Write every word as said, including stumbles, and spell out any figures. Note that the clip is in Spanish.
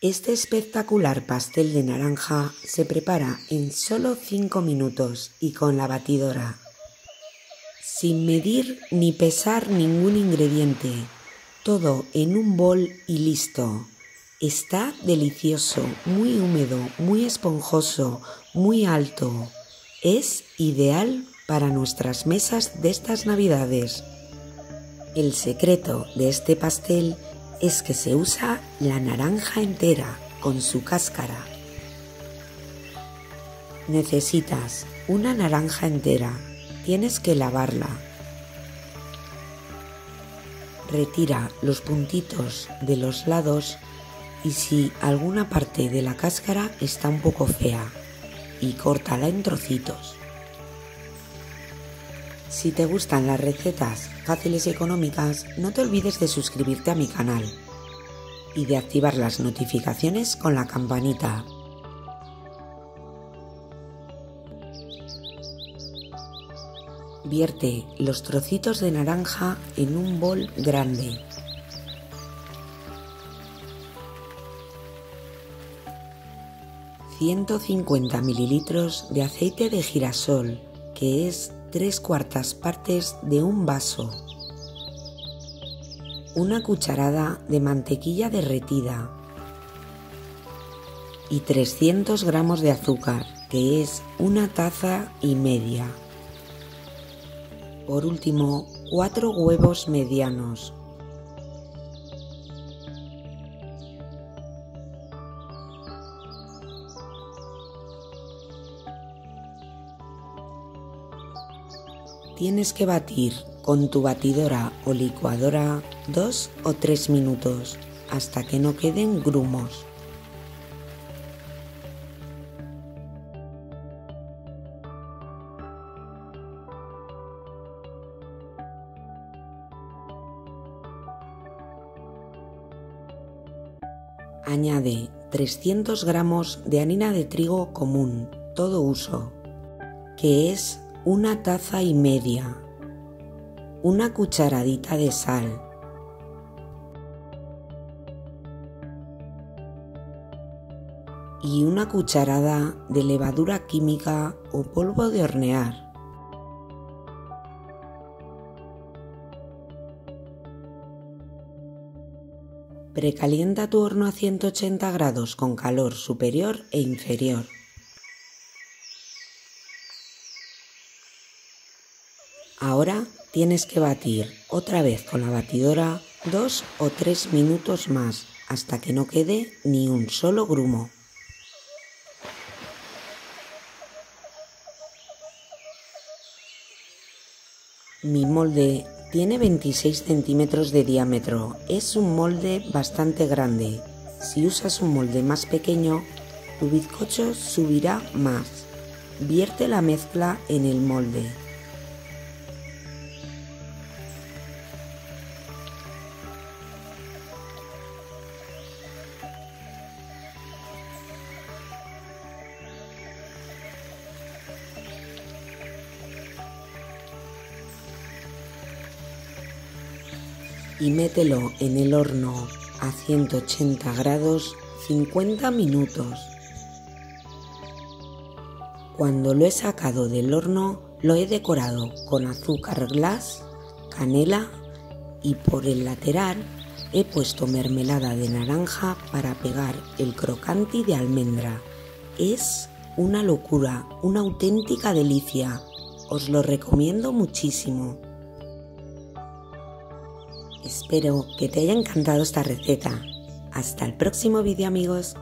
Este espectacular pastel de naranja se prepara en solo cinco minutos y con la batidora, sin medir ni pesar ningún ingrediente, todo en un bol y listo. Está delicioso, muy húmedo, muy esponjoso, muy alto. Es ideal para nuestras mesas de estas navidades. El secreto de este pastel es que se usa la naranja entera con su cáscara. Necesitas una naranja entera, tienes que lavarla. Retira los puntitos de los lados y si alguna parte de la cáscara está un poco fea, y córtala en trocitos. Si te gustan las recetas fáciles y económicas, no te olvides de suscribirte a mi canal y de activar las notificaciones con la campanita. Vierte los trocitos de naranja en un bol grande. ciento cincuenta mililitros de aceite de girasol, que es tres cuartas partes de un vaso. Una cucharada de mantequilla derretida. Y trescientos gramos de azúcar, que es una taza y media. Por último, cuatro huevos medianos. Tienes que batir con tu batidora o licuadora dos o tres minutos hasta que no queden grumos. Añade trescientos gramos de harina de trigo común, todo uso, que es una taza y media, una cucharadita de sal, y una cucharada de levadura química o polvo de hornear. Precalienta tu horno a ciento ochenta grados con calor superior e inferior. Ahora tienes que batir otra vez con la batidora dos o tres minutos más hasta que no quede ni un solo grumo. Mi molde tiene veintiséis centímetros de diámetro, es un molde bastante grande. Si usas un molde más pequeño, tu bizcocho subirá más. Vierte la mezcla en el molde. Y mételo en el horno a ciento ochenta grados cincuenta minutos. Cuando lo he sacado del horno, lo he decorado con azúcar glass, canela y por el lateral he puesto mermelada de naranja para pegar el crocanti de almendra. Es una locura, una auténtica delicia. Os lo recomiendo muchísimo. Espero que te haya encantado esta receta. Hasta el próximo vídeo, amigos.